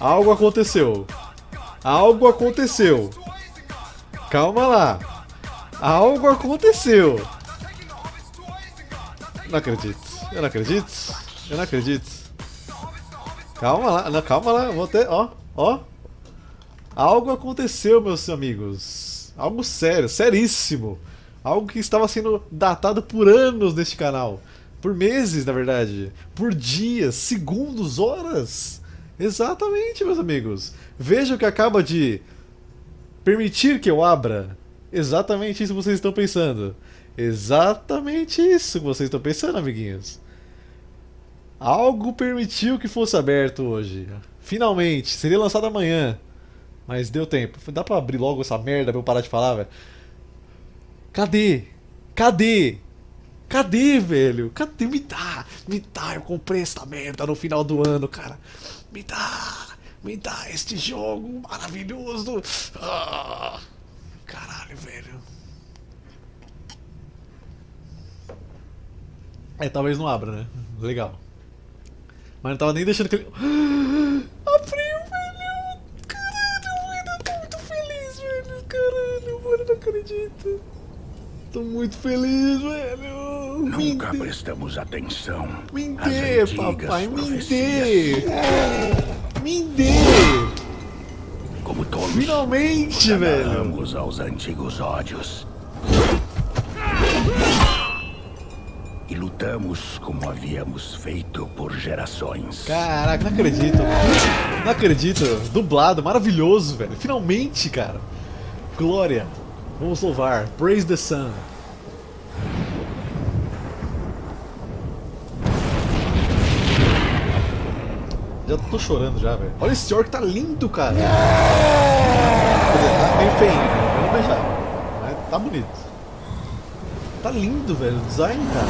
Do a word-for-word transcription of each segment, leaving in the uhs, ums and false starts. Algo aconteceu. Algo aconteceu. Calma lá. Algo aconteceu. Não acredito. Eu não acredito. Eu não acredito. Calma lá. Não, calma lá. Vou até... Ó. Ó. Algo aconteceu, meus amigos. Algo sério. Seríssimo. Algo que estava sendo datado por anos neste canal. Por meses, na verdade. Por dias, segundos, horas. Exatamente, meus amigos. Veja o que acaba de permitir que eu abra. Exatamente isso que vocês estão pensando. Exatamente isso que vocês estão pensando, amiguinhos. Algo permitiu que fosse aberto hoje. Finalmente. Seria lançado amanhã. Mas deu tempo. Dá pra abrir logo essa merda pra eu parar de falar, velho? Cadê? Cadê? Cadê, velho? Cadê? Me dá! Me dá! Eu comprei essa merda no final do ano, cara. Me dá! Me dá este jogo maravilhoso! Ah, caralho, velho. É, talvez não abra, né? Legal. Mas não tava nem deixando que ele... Ah, abriu, velho! Caralho, eu tô muito feliz, velho! Caralho, mano, não acredito! Tô muito feliz, velho! Nunca prestamos atenção. Me dê, papai, me dê! Me dê! Como todos, finalmente, velho! Vamos aos antigos ódios. E lutamos como havíamos feito por gerações. Caraca, não acredito. Não acredito. Dublado, maravilhoso, velho. Finalmente, cara. Glória. Vamos louvar. Praise the sun. Já tô chorando já, velho. Olha esse orc, tá lindo, cara. Quer dizer, tá meio feio, né? Vamos beijar. Mas tá bonito. Tá lindo, velho. O design, cara.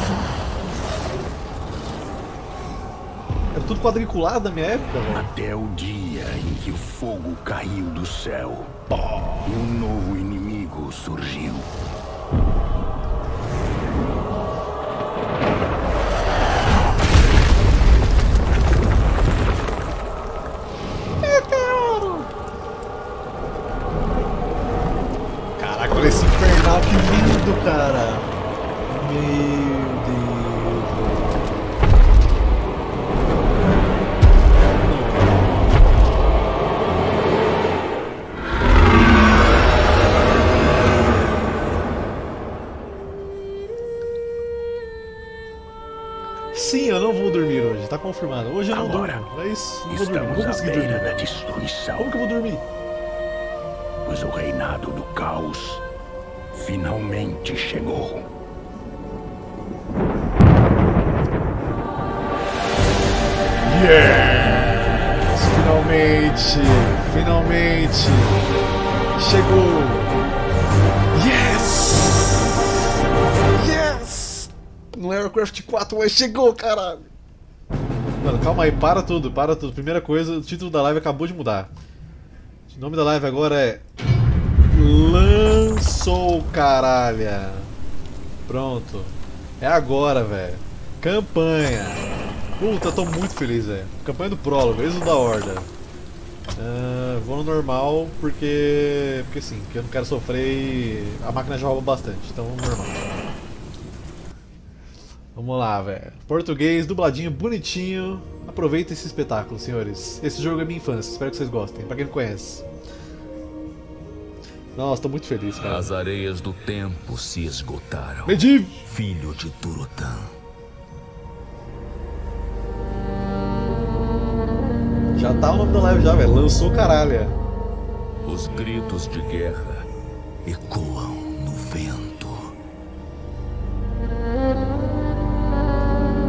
Era tudo quadriculado na minha época, velho. Até o dia em que o fogo caiu do céu. E um novo inimigo surgiu. Meteoro! Caraca, olha esse infernal, que lindo, cara! Meu Deus. Sim, eu não vou dormir hoje, tá confirmado. Hoje eu não Agora, durmo. É isso, não vou dormir. Não vou conseguir dormir. Da destruição. Como que eu vou dormir? Pois o reinado do caos finalmente chegou. Yeah. Finalmente, finalmente chegou. Yes, yes. No Warcraft quatro, mas chegou, caralho. Mano, calma aí, para tudo, para tudo. Primeira coisa, o título da live acabou de mudar. O nome da live agora é Lançou, caralho. Pronto. É agora, velho. Campanha. Puta, tô muito feliz, velho. Campanha do prólogo, êxodo da Horda. Uh, vou no normal porque... Porque sim, porque eu não quero sofrer e a máquina já rouba bastante, então vamos no normal. Vamos lá, velho. Português, dubladinho, bonitinho. Aproveita esse espetáculo, senhores. Esse jogo é minha infância, espero que vocês gostem, pra quem não conhece. Nossa, tô muito feliz, cara. As areias do tempo se esgotaram. Medivh! Filho de Turotan. Já tá o nome da live já, velho. Lançou, caralho. Os gritos de guerra ecoam no vento.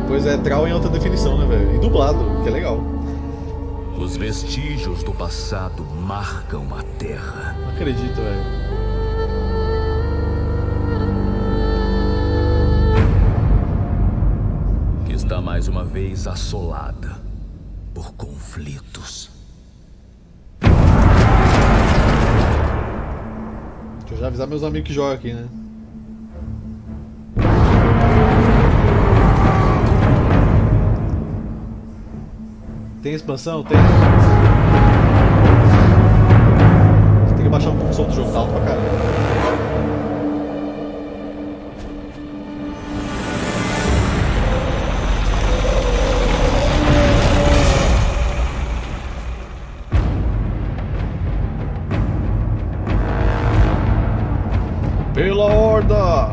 Pois é, Thrall em alta definição, né, velho? E dublado, que é legal. Os vestígios do passado marcam a terra. Não acredito, velho. Que está mais uma vez assolada por conflitos. Deixa eu já avisar meus amigos que jogam aqui, né? Tem expansão? Tem. baixar um pouco o som do jogo, tá alto pra caramba. Pela Horda!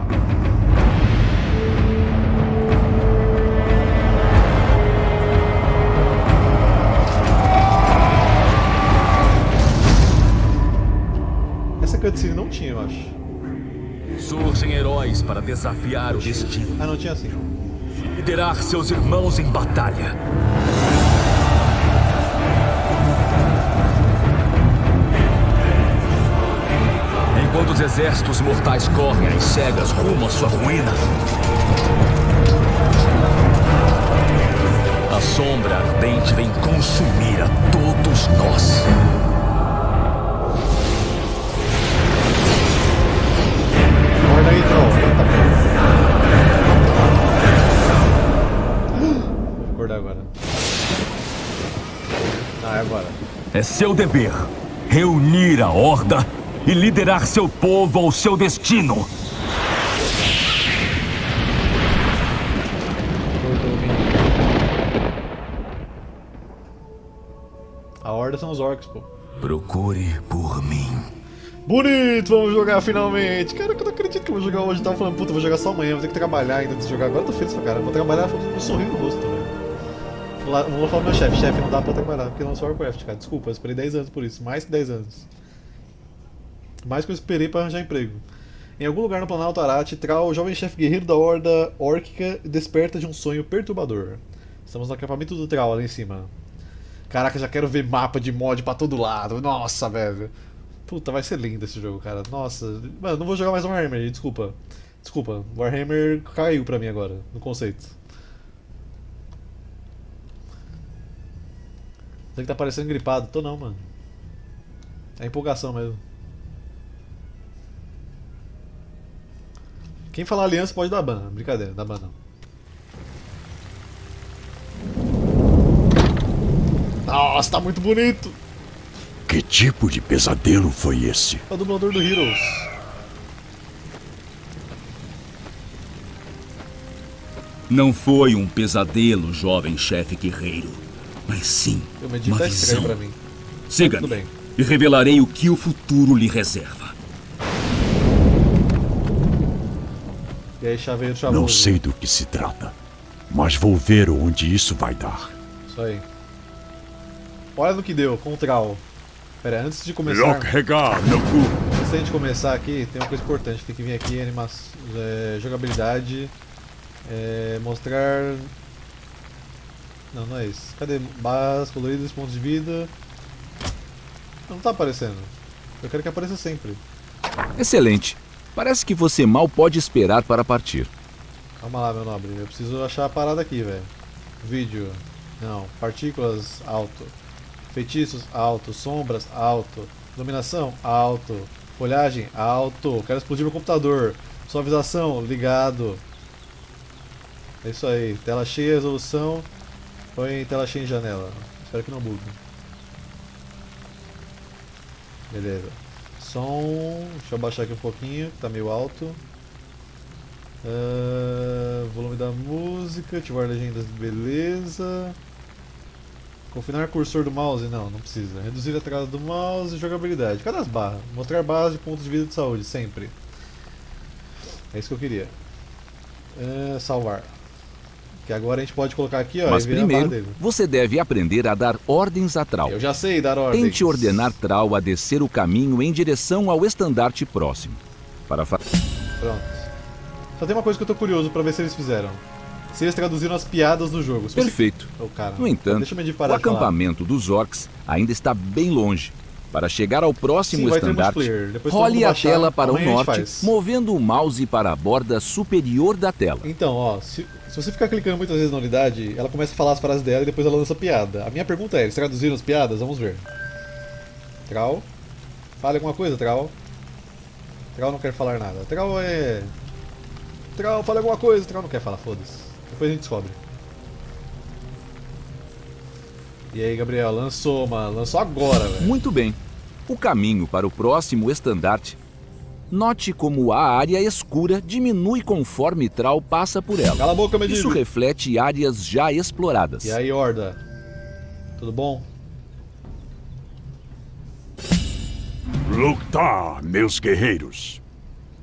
Essa cutscene não tinha, eu acho. Surgem heróis para desafiar o destino. Ah, não tinha assim. Liderar seus irmãos em batalha. Enquanto os exércitos mortais correm às cegas rumo à sua ruína, a sombra ardente vem consumir a todos nós. Olha aí, Thrall. Vou acordar agora. Ah, é agora. É seu dever reunir a Horda e liderar seu povo ao seu destino. A Horda são os orcs, pô. Procure por mim. Bonito, vamos jogar finalmente. Cara, eu não acredito que eu vou jogar hoje. Eu tava falando, puta, vou jogar só amanhã, vou ter que trabalhar ainda antes de jogar. Agora eu tô feliz pra caramba, vou trabalhar com um sorriso no rosto também. Não vou falar pro meu chefe, chefe, não dá pra trabalhar, porque não sou Warcraft, cara. Desculpa, eu esperei dez anos por isso, mais que dez anos. Mais que eu esperei para arranjar emprego. Em algum lugar no Planalto Arate, Thrall, o jovem chefe guerreiro da Horda Órquica, desperta de um sonho perturbador. Estamos no acampamento do Thrall, ali em cima. Caraca, já quero ver mapa de mod pra todo lado. Nossa, velho. Puta, vai ser lindo esse jogo, cara. Nossa. Mano, não vou jogar mais Warhammer, desculpa. Desculpa, Warhammer caiu pra mim agora, no conceito. Tem que tá parecendo gripado. Tô não, mano. É empolgação mesmo. Quem falar aliança pode dar ban, brincadeira, dá ban não. Nossa, tá muito bonito! Que tipo de pesadelo foi esse? É o dublador do Heroes. Não foi um pesadelo, jovem chefe guerreiro, mas sim uma visão. Siga-me e revelarei o que o futuro lhe reserva. E aí, chaveiro, chaveiro. Não sei do que se trata, mas vou ver onde isso vai dar. Isso aí. Olha no que deu, com o Thrall. Pera, antes de começar... Lok rega no gu. Antes de começar aqui, tem uma coisa importante. Tem que vir aqui, animar é, jogabilidade, é, mostrar... Não, não é isso. Cadê? Barras coloridas, pontos de vida... Não tá aparecendo. Eu quero que apareça sempre. Excelente. Parece que você mal pode esperar para partir. Calma lá, meu nobre. Eu preciso achar a parada aqui, velho. Vídeo. Não. Partículas. Alto. Feitiços. Alto. Sombras. Alto. Dominação. Alto. Folhagem. Alto. Quero explodir meu computador. Suavização. Ligado. É isso aí. Tela cheia. Resolução. Põe tela cheia em janela. Espero que não bugue. Beleza. Som, deixa eu abaixar aqui um pouquinho, tá meio alto. Uh, volume da música, ativar legendas, beleza. Confinar o cursor do mouse, não, não precisa. Reduzir a tela do mouse e jogabilidade. Cadê as barras? Mostrar barras de pontos de vida e de saúde, sempre. É isso que eu queria. Uh, salvar. Que agora a gente pode colocar aqui, ó. Mas e primeiro, você deve aprender a dar ordens a Thrall. Eu já sei dar ordens. Tente ordenar Thrall a descer o caminho em direção ao estandarte próximo. Para fa... Pronto. Só tem uma coisa que eu tô curioso pra ver se eles fizeram. Se eles traduziram as piadas do jogo. Se perfeito. Você... Oh, cara. No entanto, deixa eu me parar o acampamento dos orcs ainda está bem longe. Para chegar ao próximo Sim, estandarte, role a baixar, tela para o norte, movendo o mouse para a borda superior da tela. Então, ó, se, se você ficar clicando muitas vezes na unidade, ela começa a falar as frases dela e depois ela lança piada. A minha pergunta é, eles traduziram as piadas? Vamos ver. Thrall. Fale alguma coisa, Thrall. Thrall não quer falar nada. Thrall é... Thrall, fale alguma coisa. Thrall não quer falar, foda-se. Depois a gente descobre. E aí, Gabriel, lançou, mano. Lançou agora, velho. Muito bem. o caminho para o próximo estandarte. Note como a área escura diminui conforme Thrall passa por ela. Cala a boca, Medivh. Isso reflete áreas já exploradas. E aí, Horda? Tudo bom? Lok'tar, meus guerreiros.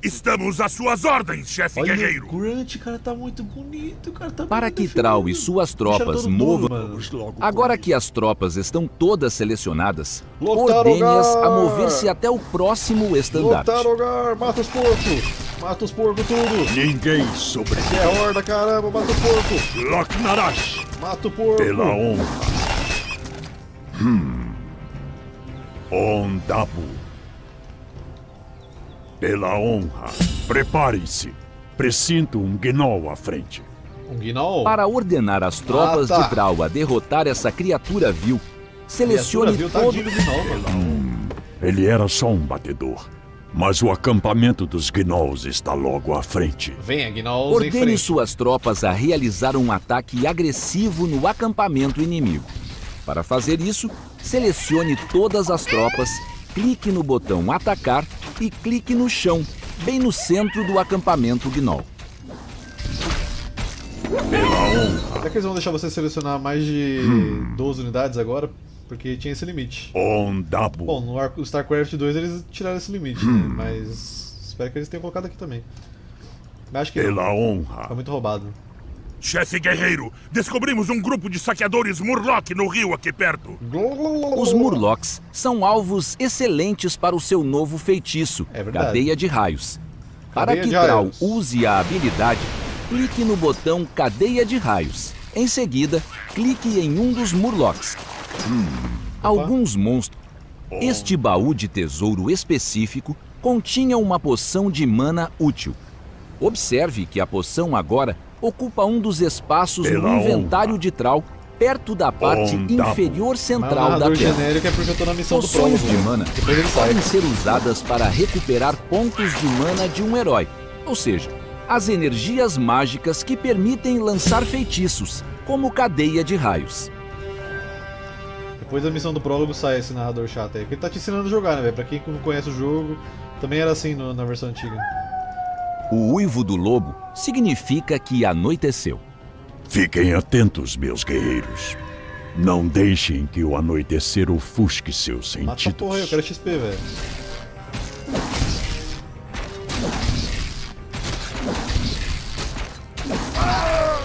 Estamos às suas ordens, chefe guerreiro. Olha, o cara tá muito bonito, cara tá Para muito que Thrall e suas tropas movam... Duro, Agora que as tropas estão todas selecionadas, ordene-as a mover-se até o próximo estandarte. Lok'tar Ogar, mata os porcos! Mata os porcos tudo! Ninguém sobrevive. É horda, caramba, mata os porcos! Lok'narash! Mata o porco! Pela honra! Hum... Ondabo! Pela honra, preparem-se. Presinto um Gnoll à frente. Um Gnoll? Para ordenar as tropas ah, tá. de Thrall a derrotar essa criatura vil, selecione criatura todo... Vil, tá de hum, ele era só um batedor, mas o acampamento dos Gnolls está logo à frente. Venha, Gnolls, ordene em frente. Ordene suas tropas a realizar um ataque agressivo no acampamento inimigo. Para fazer isso, selecione todas as tropas, clique no botão Atacar e clique no chão, bem no centro do acampamento Gnoll. Será que eles vão deixar você selecionar mais de hum. doze unidades agora? Porque tinha esse limite. Ondabo. Bom, no StarCraft dois eles tiraram esse limite, hum. né? Mas espero que eles tenham colocado aqui também. Mas acho que Pela honra. Foi muito roubado. Chefe guerreiro, descobrimos um grupo de saqueadores Murloc no rio aqui perto. Os Murlocs são alvos excelentes para o seu novo feitiço, é Cadeia de Raios. Para que Thrall use a habilidade, clique no botão Cadeia de Raios. Em seguida, clique em um dos Murlocs. Hum. Alguns monstros... Oh. Este baú de tesouro específico continha uma poção de mana útil. Observe que a poção agora... ocupa um dos espaços Pela no inventário honra. de Thrall, perto da parte Ondabo. inferior central da pedra. Poções de mana podem ser usadas para recuperar pontos de mana de um herói, ou seja, as energias mágicas que permitem lançar feitiços, como Cadeia de Raios. Depois da missão do prólogo sai esse narrador chato aí, porque ele tá te ensinando a jogar, né, velho? Pra quem não conhece o jogo, também era assim no, na versão antiga. O uivo do lobo significa que anoiteceu. Fiquem atentos, meus guerreiros. Não deixem que o anoitecer ofusque seus sentidos. Mata porra, eu quero X P, velho.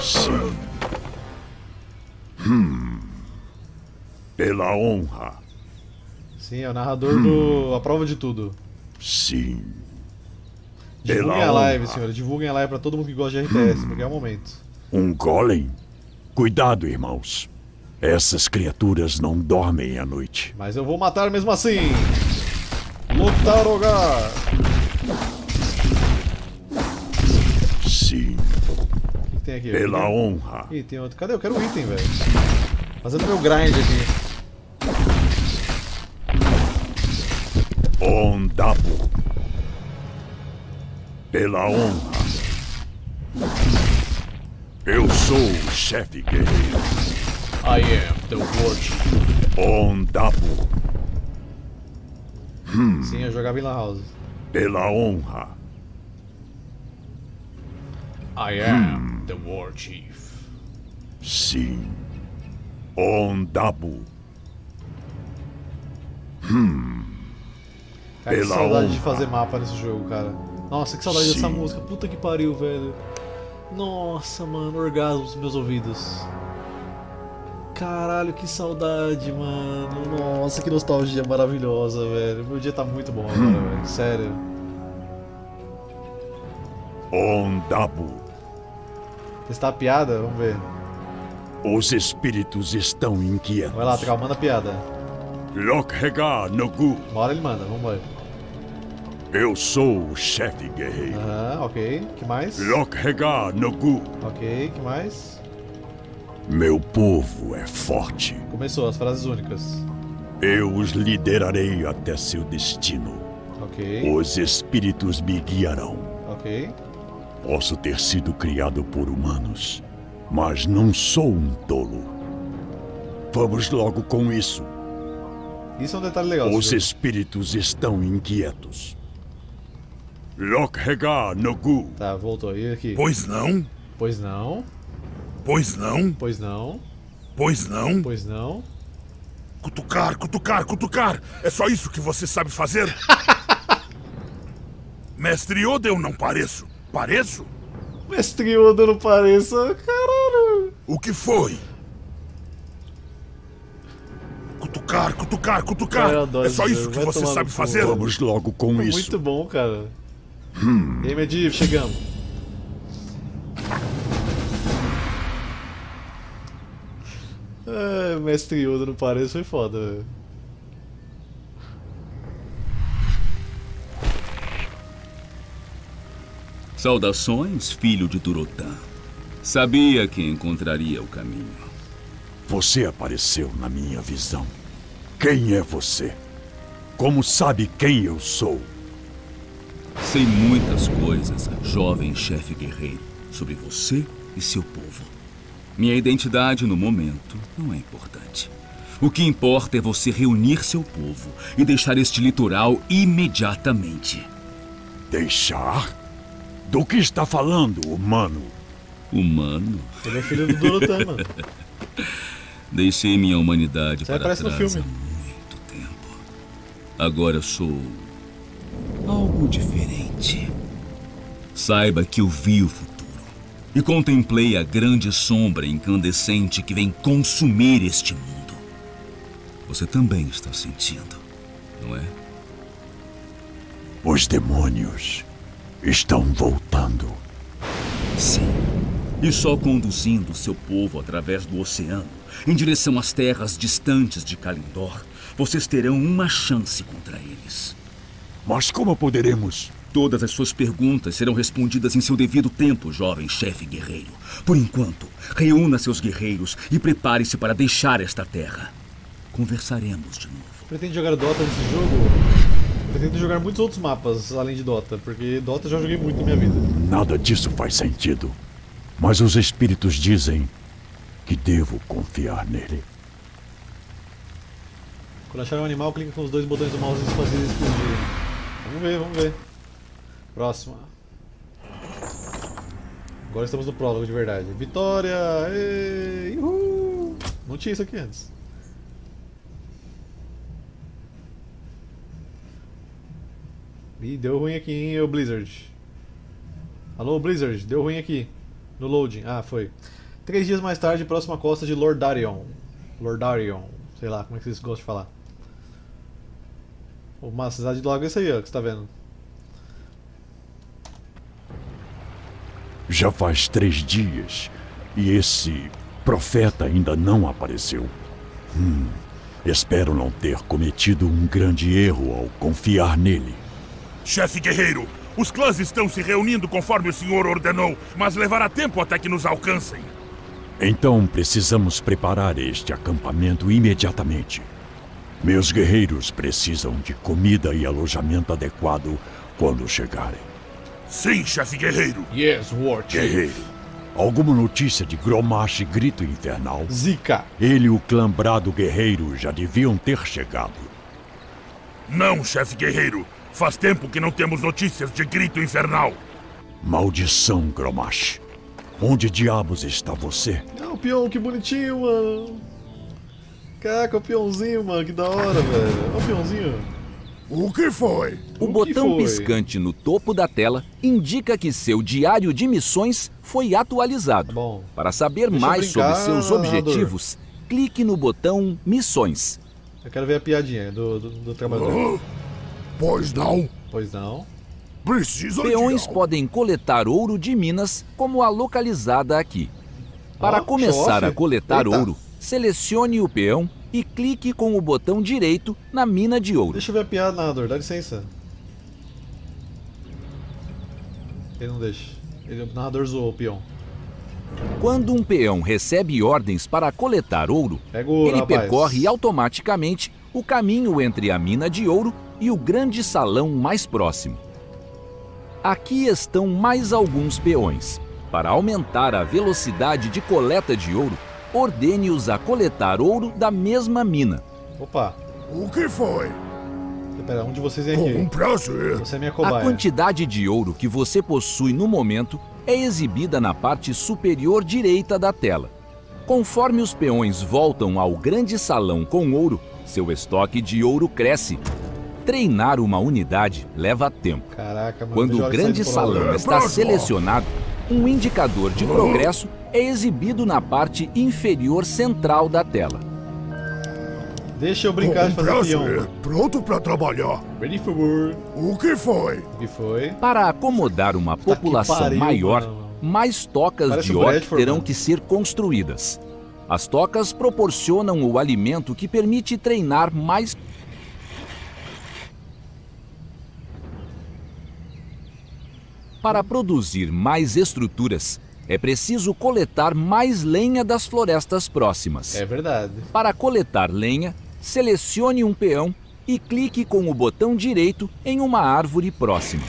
Sim. Hum. Pela honra. Sim, é o narrador hum. do A Prova de Tudo. Sim. Divulguem a live, senhora. Divulguem a live pra todo mundo que gosta de R T S, hum. porque é o momento. Um golem? Cuidado, irmãos. Essas criaturas não dormem à noite. Mas eu vou matar mesmo assim. Lok'tar Ogar. Sim. O que tem aqui? Pela tem... honra. Ih, tem outro. Cadê? Eu quero um item, velho. Fazendo meu grind aqui. Ondabo. Pela honra. Eu sou o chefe guerreiro. I am the warchief. Ondabo. Hum. Sim, eu jogava em La House. Pela honra. I am hum. the warchief. Sim. Ondabo. Hum. Cara, Pela que saudade honra. de fazer mapa nesse jogo, cara. Nossa, que saudade Sim. dessa música, puta que pariu, velho. Nossa, mano, orgasmo nos meus ouvidos. Caralho, que saudade, mano. Nossa, que nostalgia maravilhosa, velho. Meu dia tá muito bom agora, hum. velho, sério. Ondabo. Testar a piada? Vamos ver. Os espíritos estão inquietos. Vai lá, Thrall, manda a piada. Lok rega no gu. Uma hora ele manda, vamos ver. Eu sou o chefe guerreiro. Aham, ok. Que mais? Lok rega no gu. Ok, que mais? Meu povo é forte. Começou as frases únicas. Eu os liderarei até seu destino. Ok. Os espíritos me guiarão. Ok. Posso ter sido criado por humanos, mas não sou um tolo. Vamos logo com isso. Isso é um detalhe legal. Os espíritos estão inquietos. Lok rega no gu. Tá, voltou. E aqui? Pois não? Pois não? Pois não? Pois não? Pois não? Pois não? Cutucar, cutucar, cutucar! É só isso que você sabe fazer? Mestre Oda, eu não pareço. Pareço? Mestre Oda, eu não pareço. Caralho! O que foi? Cutucar, cutucar, cutucar! É só isso que você sabe fazer? Vamos logo com isso. Muito bom, cara. Hum. E aí, Medivh, chegamos. É, mestre Yoda no Paris foi foda, velho. Saudações, filho de Durotan. Sabia que encontraria o caminho. Você apareceu na minha visão. Quem é você? Como sabe quem eu sou? Sei muitas coisas, jovem chefe guerreiro, sobre você e seu povo. Minha identidade no momento não é importante. O que importa é você reunir seu povo e deixar este litoral imediatamente. Deixar? Do que está falando, humano? Humano? Ele é filho do Durotan, mano. Deixei minha humanidade Você para trás no filme. há muito tempo. Agora sou algo diferente. Saiba que eu vi o futuro. E contemplei a grande sombra incandescente que vem consumir este mundo. Você também está sentindo, não é? Os demônios estão voltando. Sim. E só conduzindo seu povo através do oceano, em direção às terras distantes de Kalimdor, vocês terão uma chance contra eles. Mas como poderemos... Todas as suas perguntas serão respondidas em seu devido tempo, jovem chefe guerreiro. Por enquanto, reúna seus guerreiros e prepare-se para deixar esta terra. Conversaremos de novo. Pretendo jogar Dota nesse jogo? Pretendo jogar muitos outros mapas além de Dota, porque Dota já joguei muito na minha vida. Nada disso faz sentido. Mas os espíritos dizem que devo confiar nele. Quando achar um animal, clica com os dois botões do mouse e fazer explodir. Vamos ver, vamos ver. Próxima. Agora estamos no prólogo de verdade. Vitória! Ei, uhul. Não tinha isso aqui antes. Ih, deu ruim aqui, hein, o Blizzard. Alô, Blizzard, deu ruim aqui. No loading. Ah, foi. Três dias mais tarde, próxima costa de Lordaeron. Lordaeon. Sei lá, como é que vocês gostam de falar. Uma cidade de lago é isso aí, ó, que você tá vendo. Já faz três dias e esse profeta ainda não apareceu. Hum, espero não ter cometido um grande erro ao confiar nele. Chefe guerreiro, os clãs estão se reunindo conforme o senhor ordenou, mas levará tempo até que nos alcancem. Então precisamos preparar este acampamento imediatamente. Meus guerreiros precisam de comida e alojamento adequado quando chegarem. Sim, chefe guerreiro. Yes, War Chief. Guerreiro, alguma notícia de Grommash e Grito Infernal? Zika. Ele e o clã Brado Guerreiro já deviam ter chegado. Não, chefe guerreiro. Faz tempo que não temos notícias de Grito Infernal. Maldição, Grommash. Onde diabos está você? Ah, o peão, que bonitinho, mano. Caraca, o peãozinho, mano. Que da hora, velho. Olha o peãozinho. O que foi? O, o botão foi? piscante no topo da tela indica que seu diário de missões foi atualizado. Bom, Para saber mais brincar, sobre seus objetivos, narrador. clique no botão Missões. Eu quero ver a piadinha do, do, do trabalhador. Ah, pois não. Pois não. Precisa Peões de podem coletar ouro de minas, como a localizada aqui. Para ah, começar chofe. a coletar Eita. ouro, selecione o peão e clique com o botão direito na mina de ouro. Deixa eu ver a piada, narrador, dá licença. Ele não deixa. Ele, o narrador zoou o peão. Quando um peão recebe ordens para coletar ouro, ouro ele rapaz. percorre automaticamente o caminho entre a mina de ouro e o grande salão mais próximo. Aqui estão mais alguns peões. Para aumentar a velocidade de coleta de ouro, ordene-os a coletar ouro da mesma mina. Opa! O que foi? Pera, um de vocês é aqui. Um prazer. Você é minha cobaia. A quantidade de ouro que você possui no momento é exibida na parte superior direita da tela. Conforme os peões voltam ao grande salão com ouro, seu estoque de ouro cresce. Treinar uma unidade leva tempo. Caraca, mano, quando o grande salão está selecionado, um indicador de progresso é exibido na parte inferior central da tela. Deixa eu brincar de fazer peão. Pronto para trabalhar. Ready for war. O que foi? O que foi? Para acomodar uma população maior, mais tocas de orc terão que ser construídas. As tocas proporcionam o alimento que permite treinar mais. Para produzir mais estruturas, é preciso coletar mais lenha das florestas próximas. É verdade. Para coletar lenha, selecione um peão e clique com o botão direito em uma árvore próxima.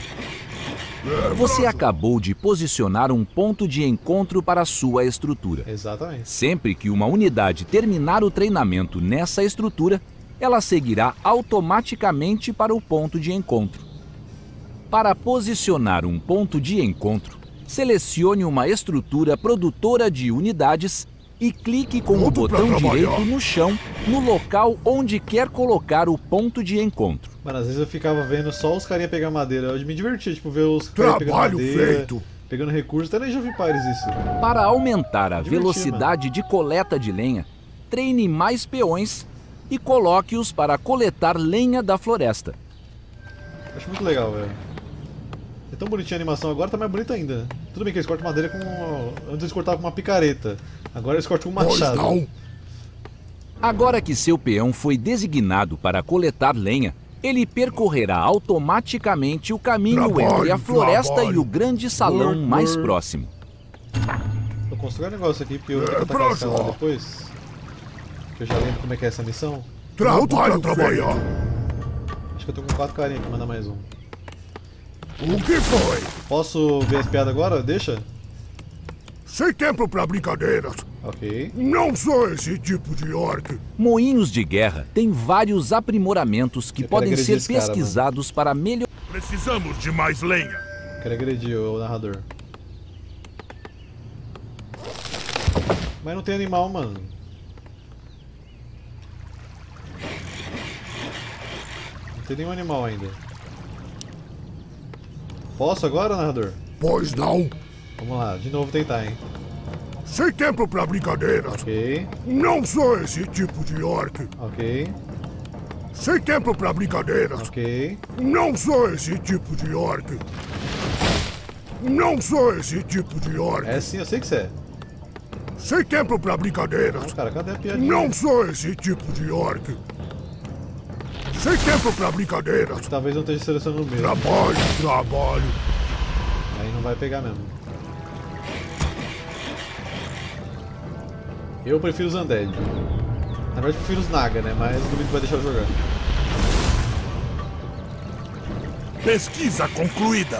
Você acabou de posicionar um ponto de encontro para sua estrutura. Exatamente. Sempre que uma unidade terminar o treinamento nessa estrutura, ela seguirá automaticamente para o ponto de encontro. Para posicionar um ponto de encontro, selecione uma estrutura produtora de unidades e clique com o botão direito no chão, no local onde quer colocar o ponto de encontro. Mano, às vezes eu ficava vendo só os carinha pegar madeira. Eu me divertia, tipo, ver os caras pegando madeira, feito. pegando recursos, até nem já vi pares isso. Para aumentar a velocidade de coleta de lenha, treine mais peões e coloque-os para coletar lenha da floresta. Acho muito legal, velho. É tão bonitinha a animação, agora tá mais bonita ainda. Tudo bem que eles cortam madeira com... Antes eles cortavam com uma picareta. Agora eles cortam com um machado. Não. Agora que seu peão foi designado para coletar lenha, ele percorrerá automaticamente o caminho trabalho, entre a floresta trabalho. e o grande salão por, mais por... próximo. Vou construir um negócio aqui, porque eu vou tentar é, essa depois. Que eu já lembro como é que é essa missão. Trabalho, trabalhar. Acho que eu tô com quatro carinhas aqui, mandar mais um. O que foi? Posso ver as piadas agora? Deixa? Sem tempo pra brincadeiras. Ok. Não sou esse tipo de orc. Moinhos de guerra tem vários aprimoramentos que eu podem ser pesquisados cara, para melhorar. Precisamos de mais lenha. Quero agredir o narrador. Mas não tem animal, mano. Não tem nenhum animal ainda. Posso agora, narrador? Pois não. Vamos lá, de novo tentar, hein? Sem tempo pra brincadeiras. Ok. Não sou esse tipo de orc. Ok. Sem tempo pra brincadeiras. Ok. Não sou esse tipo de orc. Não sou esse tipo de orc. É sim, eu sei que você é. Sem tempo pra brincadeiras. Não, cara, cadê a piadinha? Não sou esse tipo de orc. Sem tempo pra brincadeiras. Talvez eu esteja selecionando o mesmo. Trabalho, trabalho. Aí não vai pegar mesmo. Eu prefiro os Undead. Na verdade, eu prefiro os Naga, né? Mas o Grito vai deixar eu jogar. Pesquisa concluída.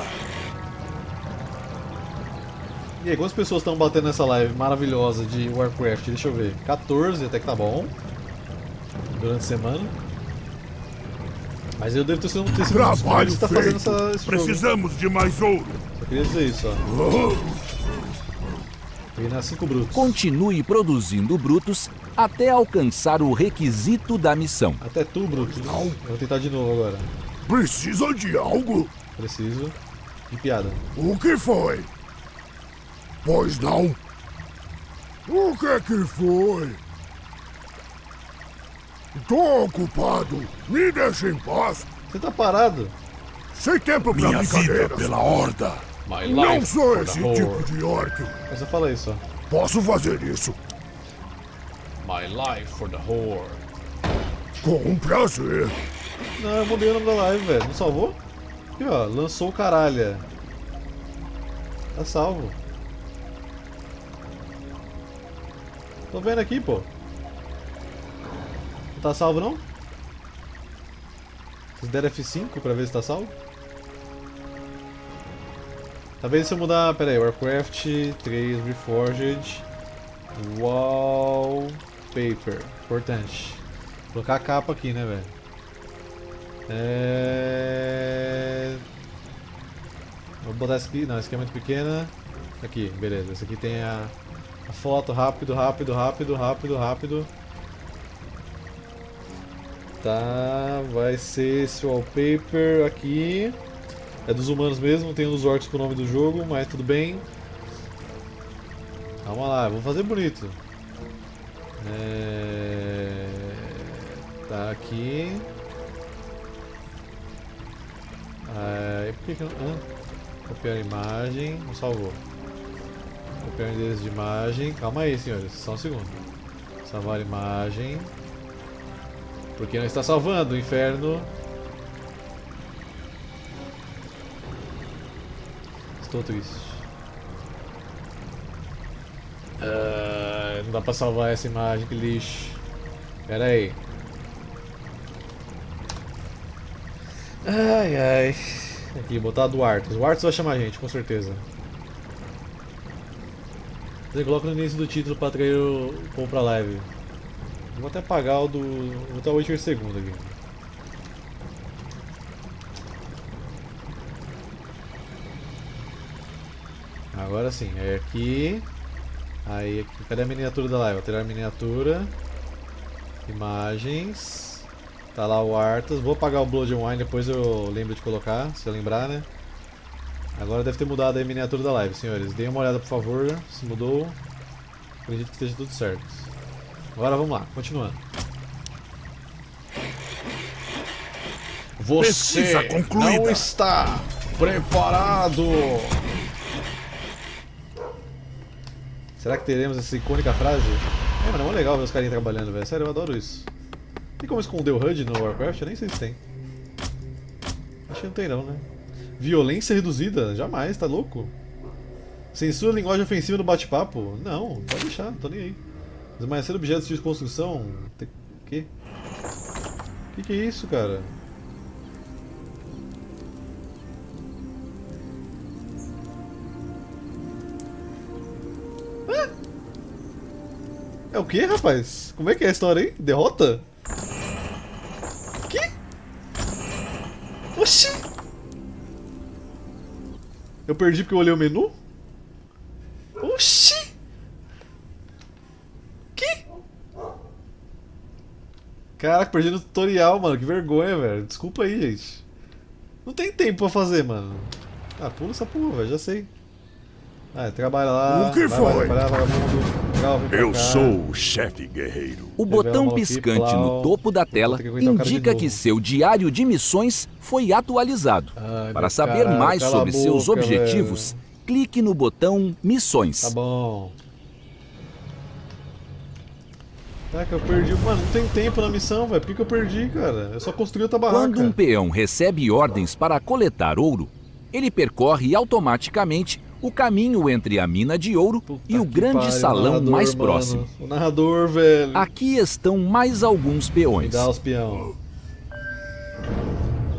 E aí, quantas pessoas estão batendo nessa live maravilhosa de Warcraft? Deixa eu ver. quatorze, até que tá bom. Durante a semana. Mas eu devo ter sido um tecido que está fazendo essa. Precisamos de mais ouro. Só queria dizer isso, ó. Treinar cinco brutos. Continue produzindo brutos até alcançar o requisito da missão. Até tu, bruto. Não. Eu vou tentar de novo agora. Precisa de algo? Preciso. De piada. O que foi? Pois não. O que é que foi? Tô ocupado. Me deixa em paz. Você tá parado. Sem tempo pra brincadeiras. Pela horda. Não sou esse tipo de orc. Você fala isso, ó. Posso fazer isso. My life for the horde. Com prazer. Não, eu mudei o nome da live, velho. Não salvou? Aqui, ó. Lançou o caralho. Tá salvo. Tô vendo aqui, pô. Tá salvo não? Vocês deram F cinco pra ver se tá salvo? Talvez se eu mudar... Pera aí, Warcraft três Reforged Wallpaper. Importante. Vou colocar a capa aqui, né, velho? É... Vou botar essa aqui. Não, essa aqui é muito pequena. Aqui, beleza. Essa aqui tem a, a foto. Rápido, rápido, rápido, rápido, rápido. Tá, vai ser esse wallpaper aqui. É dos humanos mesmo, tem um dos orcs com o nome do jogo, mas tudo bem. Calma lá, vou fazer bonito. É... Tá aqui. É... Por que que não... ah, copiar a imagem, não salvou. Copiar o endereço de imagem. Calma aí, senhores, só um segundo. Salvar a imagem. Porque não está salvando, inferno. Estou triste. Uh, não dá pra salvar essa imagem, que lixo. Pera aí. Ai ai. Aqui, botar do Arthur. O Arthur vai chamar a gente, com certeza. Você coloca no início do título pra atrair o povo pra live. Vou até apagar o do... Vou botar o Witcher dois aqui. Agora sim, aí aqui... Aí aqui... Cadê a miniatura da live? Vou tirar a miniatura... Imagens... Tá lá o Arthas. Vou apagar o Blood and Wine, depois eu lembro de colocar, se eu lembrar, né? Agora deve ter mudado aí a miniatura da live, senhores. Deem uma olhada, por favor, se mudou. Acredito que esteja tudo certo. Agora vamos lá, continuando. Você não está preparado! Será que teremos essa icônica frase? É, mano, é muito legal ver os carinhas trabalhando, velho. Sério, eu adoro isso. Tem como esconder o H U D no Warcraft? Eu nem sei se tem. Acho que não tem não, né? Violência reduzida? Jamais, tá louco? Censura linguagem ofensiva no bate-papo? Não, pode deixar, não tô nem aí. Desmanchar objetos de construção? O que? O que, que é isso, cara? Ah! É o que, rapaz? Como é que é a história aí? Derrota? Que? Oxi! Eu perdi porque eu olhei o menu? Oxi! Caraca, perdi no tutorial, mano. Que vergonha, velho. Desculpa aí, gente. Não tem tempo pra fazer, mano. Ah, pula essa porra, velho. Já sei. Ah, trabalha lá. O que vai, foi? Vai, vai, vai, vai, eu sou o chefe guerreiro. O botão piscante aqui, no topo da tela que indica que seu diário de missões foi atualizado. Ai, para saber caralho, mais sobre boca, seus objetivos, velho, clique no botão Missões. Tá bom. Caraca, eu perdi. Mano, não tem tempo na missão, velho. Por que, que eu perdi, cara? Eu só construí outra barraca. Quando um peão recebe ordens para coletar ouro, ele percorre automaticamente o caminho entre a mina de ouro Puta e o grande pare, salão narrador, mais mano. próximo. O narrador, velho. Aqui estão mais alguns peões. Me dá os peão.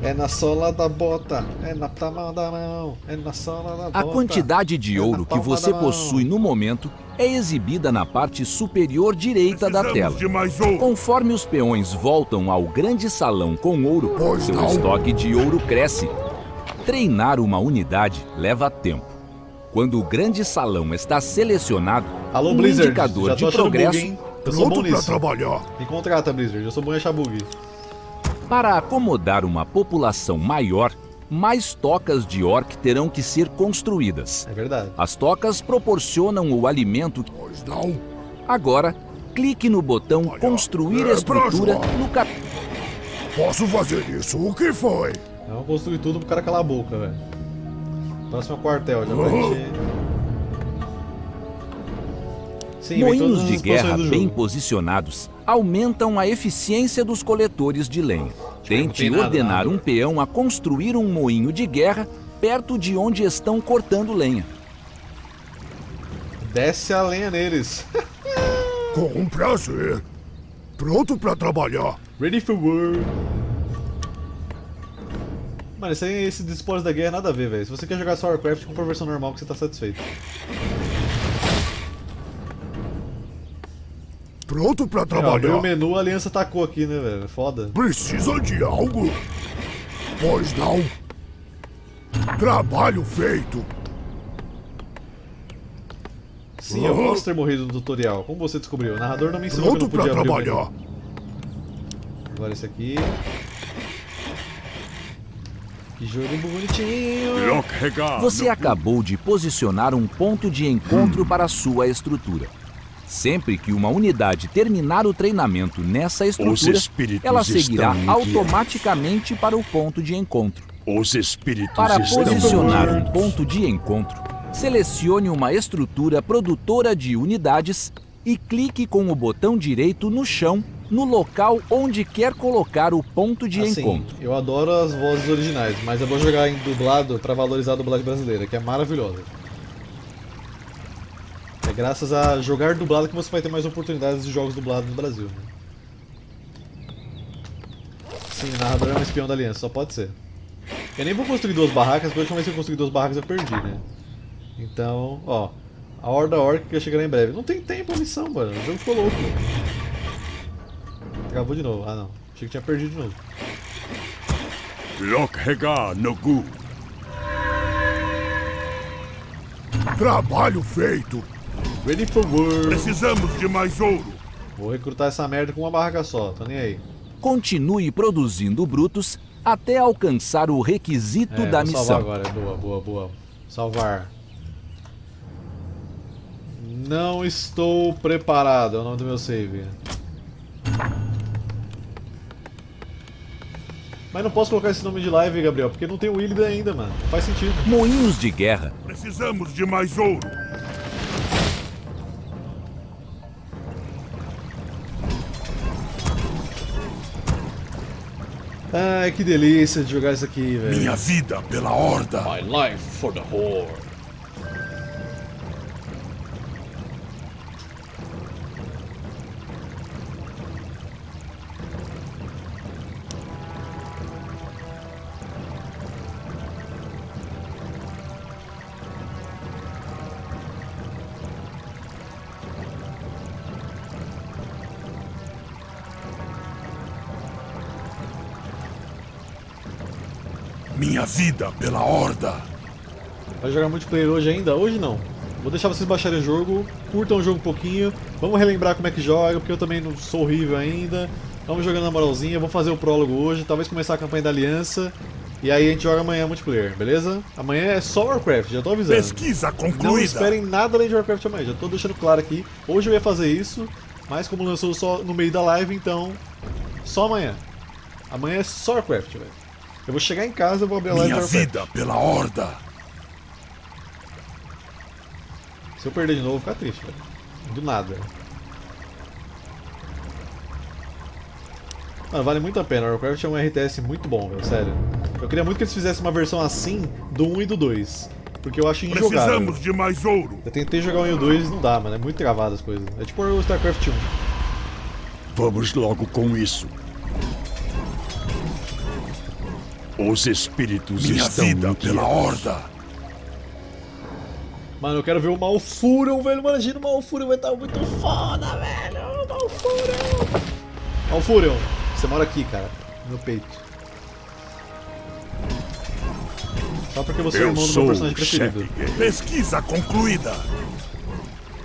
É na sola da bota, é na palma da mão, é na sola da bota. A quantidade de ouro que você possui no momento é exibida na parte superior direita da tela. Conforme os peões voltam ao grande salão com ouro, seu estoque de ouro cresce. Treinar uma unidade leva tempo. Quando o grande salão está selecionado, Alô, Blizzard, um indicador de progresso... Bug, eu sou bom nisso. Me contrata, Blizzard, eu sou bom em achar bug. Para acomodar uma população maior, mais tocas de orc terão que ser construídas. É verdade. As tocas proporcionam o alimento. Agora, clique no botão Olha, Construir é estrutura no cap... Posso fazer isso? O que foi? Eu vou construir tudo pro cara calar a boca, velho. Próximo quartel, já vai encher. Sim, moinhos de guerra bem posicionados aumentam a eficiência dos coletores de lenha. Tente ordenar um peão a construir um moinho de guerra perto de onde estão cortando lenha. Desce a lenha neles. Com prazer. Pronto pra trabalhar. Ready for war. Mano, esse, esse despojo da guerra nada a ver, velho. Se você quer jogar só Warcraft, compra a versão normal que você tá satisfeito. pronto pra trabalhar. É, abriu o menu, a Aliança tacou aqui, né, velho? Foda. Precisa de algo? Pois não. Trabalho feito. Sim, eu posso ter morrido no tutorial. Como você descobriu? O narrador não me ensinou que eu não podia abrir o menu. Agora esse aqui. Que jogo bonitinho. Você acabou de posicionar um ponto de encontro hum. para sua estrutura. Sempre que uma unidade terminar o treinamento nessa estrutura, ela seguirá automaticamente para o ponto de encontro. Os espíritos para posicionar um ponto de encontro, selecione uma estrutura produtora de unidades e clique com o botão direito no chão, no local onde quer colocar o ponto de assim, encontro. Eu adoro as vozes originais, mas eu vou jogar em dublado para valorizar a dublagem brasileira, que é maravilhosa. É graças a jogar dublado que você vai ter mais oportunidades de jogos dublados no Brasil. Sim, narrador é um espião da Aliança, só pode ser. Eu nem vou construir duas barracas, porque a última vez que eu construí duas barracas eu perdi, né? Então, ó, a Horda Orc que eu chegarei em breve. Não tem tempo a missão, mano. O jogo ficou louco. Acabou de novo. Ah, não. Achei que tinha perdido de novo. Lok rega no gu. Trabalho feito. Ready for work. Precisamos de mais ouro. Vou recrutar essa merda com uma barraca só. Tô nem aí. Continue produzindo brutos até alcançar o requisito é, da missão. Salvar agora. Boa, boa, boa. Salvar. Não estou preparado, é o nome do meu save. Mas não posso colocar esse nome de live, Gabriel, porque não tem o Willian ainda, mano. Não faz sentido. Moinhos de guerra. Precisamos de mais ouro. Ai, que delícia de jogar isso aqui, velho. Minha vida pela Horda. My life for the Horde. Minha vida pela Horda. Vai jogar multiplayer hoje ainda? Hoje não. Vou deixar vocês baixarem o jogo, curtam o jogo um pouquinho. Vamos relembrar como é que joga, porque eu também não sou horrível ainda. Vamos jogando na moralzinha, vou fazer o prólogo hoje, talvez começar a campanha da Aliança. E aí a gente joga amanhã multiplayer, beleza? Amanhã é só Warcraft, já tô avisando. Pesquisa concluída. Não esperem nada além de Warcraft amanhã, já tô deixando claro aqui. Hoje eu ia fazer isso, mas como lançou só no meio da live, então só amanhã. Amanhã é só Warcraft, velho. Eu vou chegar em casa e vou abrir a live. Minha vida pela Horda. Se eu perder de novo, vou ficar triste, velho. Do nada. Mano, vale muito a pena. Warcraft é um R T S muito bom, velho. Sério. Eu queria muito que eles fizessem uma versão assim do um e do dois. Porque eu acho injogável. Precisamos de mais ouro. Eu tentei jogar o um e o dois e não dá, mano. É muito travado as coisas. É tipo o StarCraft um. Vamos logo com isso. Os espíritos Minha estão vida pela Horda. Mano, eu quero ver o Malfurion, velho. Imagina o Malfurion, vai estar muito foda, velho. Malfurion. Malfurion, você mora aqui, cara. No peito. Só porque você eu é irmão do meu personagem preferido. Pesquisa concluída.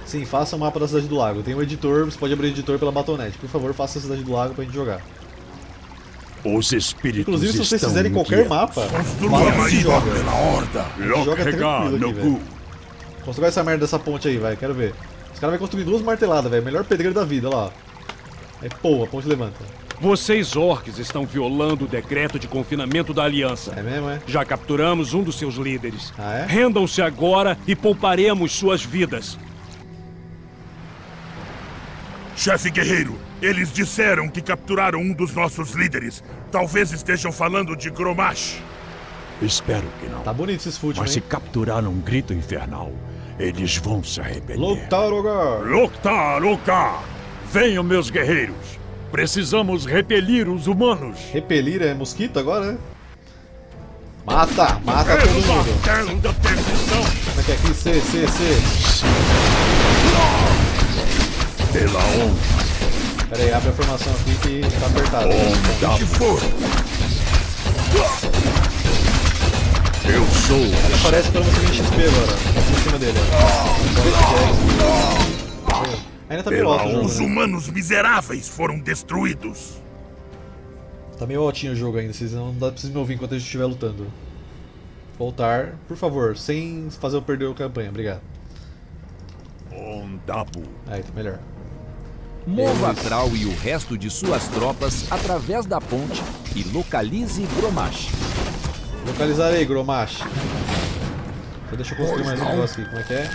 Sim, faça o um mapa da Cidade do Lago. Tem um editor, você pode abrir o editor pela Batonete. Por favor, faça a Cidade do Lago pra gente jogar. Os espíritos Inclusive, se vocês fizerem qualquer mapa, construa se joga. Pela Horda. Joga tranquilo aqui, velho. Constrói essa merda dessa ponte aí, vai. Quero ver. Os caras vão construir duas marteladas, velho. Melhor pedreiro da vida, olha lá. Aí, pô, a ponte levanta. Vocês, orcs, estão violando o decreto de confinamento da Aliança. É mesmo, é? Já capturamos um dos seus líderes. Ah, é? Rendam-se agora e pouparemos suas vidas. Chefe guerreiro, eles disseram que capturaram um dos nossos líderes. Talvez estejam falando de Grommash. Espero que não. Tá bonito esses fútil, Mas hein? se capturaram um grito infernal, eles vão se arrepender. Lok'tar Ogar! Lok'tar Ogar! Venham, meus guerreiros! Precisamos repelir os humanos. Repelir é mosquito agora, né? Mata! Mata todo mundo! Da Como é que é aqui? C, C, C! Pela honra! Pera aí, abre a formação aqui que tá apertado. O que for? Eu sou. Ele aparece pelo menos X P agora. Em cima dele. Ainda tá meio alto o jogo. Os humanos miseráveis foram destruídos. Tá meio altinho o jogo ainda, vocês não dá pra vocês me ouvir enquanto a gente estiver lutando. Voltar, por favor, sem fazer eu perder a campanha, obrigado. Ondabo. Aí, tá melhor. Mova Eles... Thrall e o resto de suas tropas através da ponte e localize Grommash. Localizarei Grommash. Só deixa eu construir mais um negócio aqui, como é que é?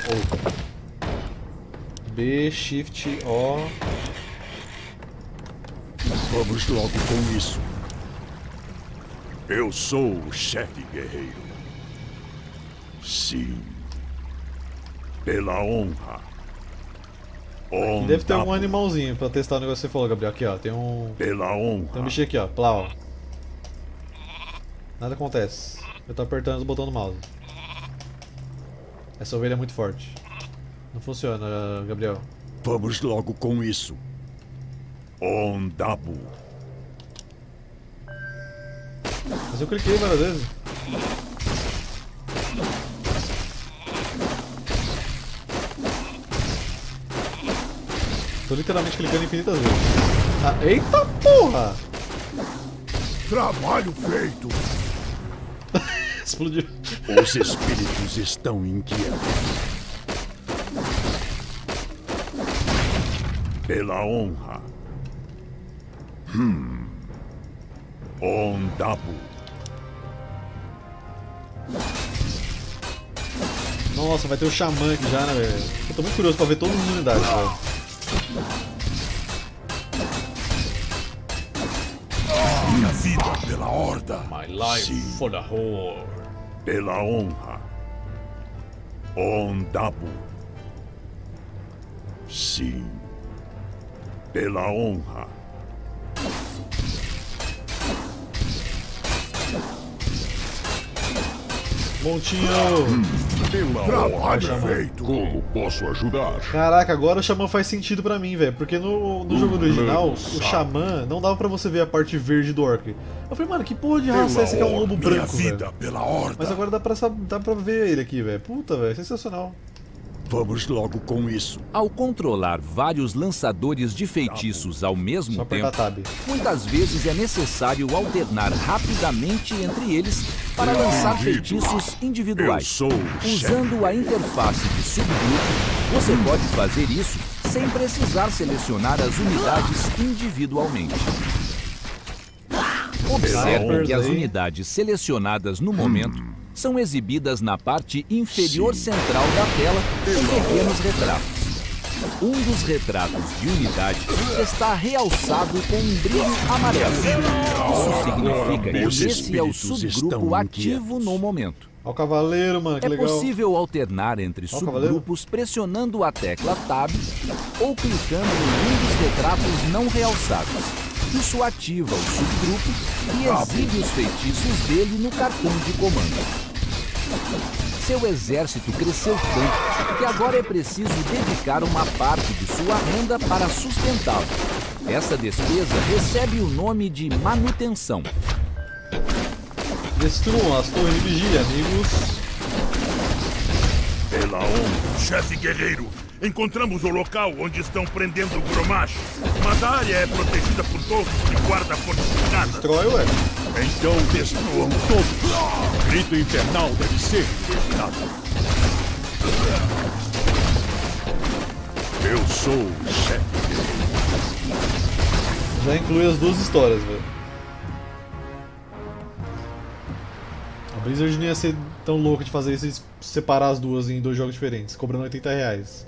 Oh. B, Shift, O. Vamos logo com isso. Eu sou o chefe guerreiro. Sim. Pela honra. Aqui deve ter um animalzinho pra testar o negócio que você falou, Gabriel. Aqui ó, tem um. Pela honra. Tem um bichinho aqui ó, plá ó. Nada acontece. Eu tô apertando o botão do mouse. Essa ovelha é muito forte. Não funciona, Gabriel. Vamos logo com isso. Ondabo. Mas eu cliquei várias vezes. Tô literalmente clicando infinitas vezes. Ah, eita porra! Trabalho feito! Explodiu. Os espíritos estão inquietos. Pela honra. Hum. Ondabo. Nossa, vai ter o xamã aqui já, né, velho? Eu tô muito curioso pra ver todas as unidades, velho. Minha vida pela Horda. My life Sim. for the Horda. Pela honra. Ondabo. Sim. Pela honra. Montinho! Hum, trabalho feito! Como posso ajudar? Caraca, agora o Xamã faz sentido pra mim, velho. Porque no, no jogo original, o Xamã não dava pra você ver a parte verde do Orc. Eu falei, mano, que porra de raça é essa que é um lobo branco, velho? Mas agora dá pra, dá pra ver ele aqui, velho. Puta, velho, sensacional. Vamos logo com isso. Ao controlar vários lançadores de feitiços ao mesmo tempo, muitas vezes é necessário alternar rapidamente entre eles para lançar feitiços individuais. Usando a interface de subgrupo, você pode fazer isso sem precisar selecionar as unidades individualmente. Observe que as unidades selecionadas no momento são exibidas na parte inferior Sim. central da tela em pequenos retratos. Um dos retratos de unidade está realçado com um brilho amarelo. Isso significa que esse é o subgrupo ativo no momento. Ó, cavaleiro, mano, que legal. É possível alternar entre subgrupos pressionando a tecla Tab ou clicando em um dos retratos não realçados. Isso ativa o subgrupo e exibe os feitiços dele no cartão de comando. Seu exército cresceu tanto que agora é preciso dedicar uma parte de sua renda para sustentá-lo. Essa despesa recebe o nome de manutenção. Destruam as torres de vigia, amigos. Pela honra, chefe guerreiro. Encontramos o local onde estão prendendo o Grommash, mas a área é protegida por torres de guarda fortificada. Destrói, ué. Então destruam todos. Grito Infernal deve ser eliminado. Eu sou o chefe. Já inclui as duas histórias, velho. A Blizzard não ia ser tão louca de fazer isso e separar as duas em dois jogos diferentes, cobrando oitenta reais.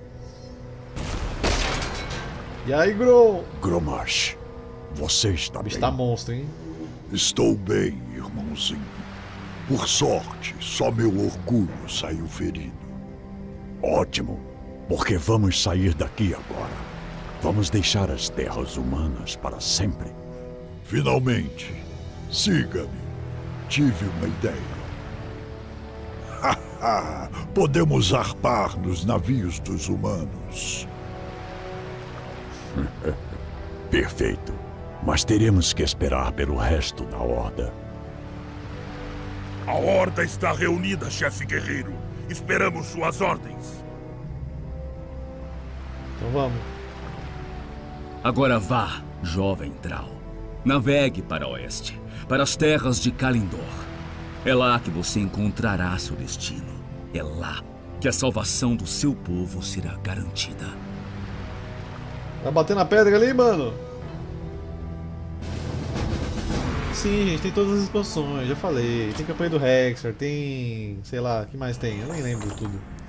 E aí, Gro? Grommash, você está bem? Está monstro, hein? Estou bem, irmãozinho. Por sorte, só meu orgulho saiu ferido. Ótimo, porque vamos sair daqui agora. Vamos deixar as terras humanas para sempre. Finalmente, siga-me. Tive uma ideia. Podemos arpar nos navios dos humanos. Perfeito. Mas teremos que esperar pelo resto da Horda. A Horda está reunida, chefe guerreiro. Esperamos suas ordens. Então vamos. Agora vá, jovem Thrall. Navegue para oeste, para as terras de Kalimdor. É lá que você encontrará seu destino. É lá que a salvação do seu povo será garantida. Vai bater na pedra ali, mano? Sim, gente, tem todas as expansões, já falei. Tem campanha do Hexer, tem... sei lá, o que mais tem? Eu nem lembro tudo.